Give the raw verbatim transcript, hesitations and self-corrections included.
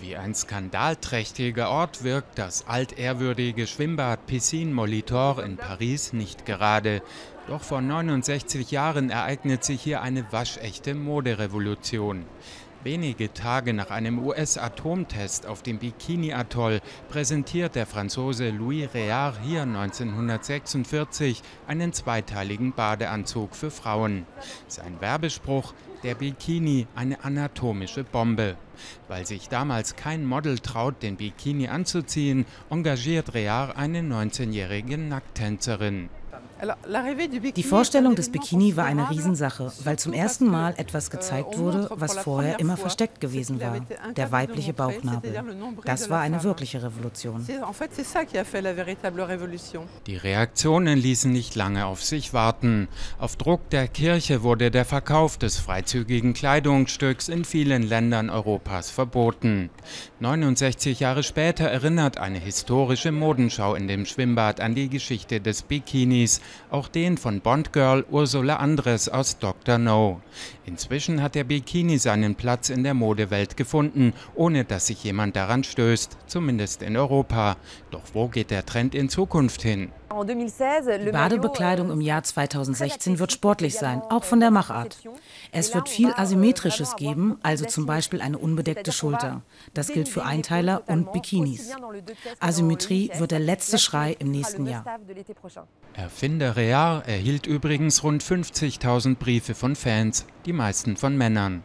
Wie ein skandalträchtiger Ort wirkt das altehrwürdige Schwimmbad Piscine Molitor in Paris nicht gerade. Doch vor neunundsechzig Jahren ereignet sich hier eine waschechte Moderevolution. Wenige Tage nach einem U S-Atomtest auf dem Bikini Atoll präsentiert der Franzose Louis Réard hier neunzehnhundertsechsundvierzig einen zweiteiligen Badeanzug für Frauen. Sein Werbespruch: Der Bikini, eine anatomische Bombe. Weil sich damals kein Model traut, den Bikini anzuziehen, engagiert Réard eine neunzehnjährige Nackttänzerin. Die Vorstellung des Bikini war eine Riesensache, weil zum ersten Mal etwas gezeigt wurde, was vorher immer versteckt gewesen war, der weibliche Bauchnabel. Das war eine wirkliche Revolution. Die Reaktionen ließen nicht lange auf sich warten. Auf Druck der Kirche wurde der Verkauf des freizügigen Kleidungsstücks in vielen Ländern Europas verboten. neunundsechzig Jahre später erinnert eine historische Modenschau in dem Schwimmbad an die Geschichte des Bikinis, auch den von Bondgirl Ursula Andress aus Doktor No. Inzwischen hat der Bikini seinen Platz in der Modewelt gefunden, ohne dass sich jemand daran stößt, zumindest in Europa. Doch wo geht der Trend in Zukunft hin? Die Badebekleidung im Jahr zweitausendsechzehn wird sportlich sein, auch von der Machart. Es wird viel Asymmetrisches geben, also zum Beispiel eine unbedeckte Schulter. Das gilt für Einteiler und Bikinis. Asymmetrie wird der letzte Schrei im nächsten Jahr. Erfinder Réard erhielt übrigens rund fünfzigtausend Briefe von Fans, die meisten von Männern.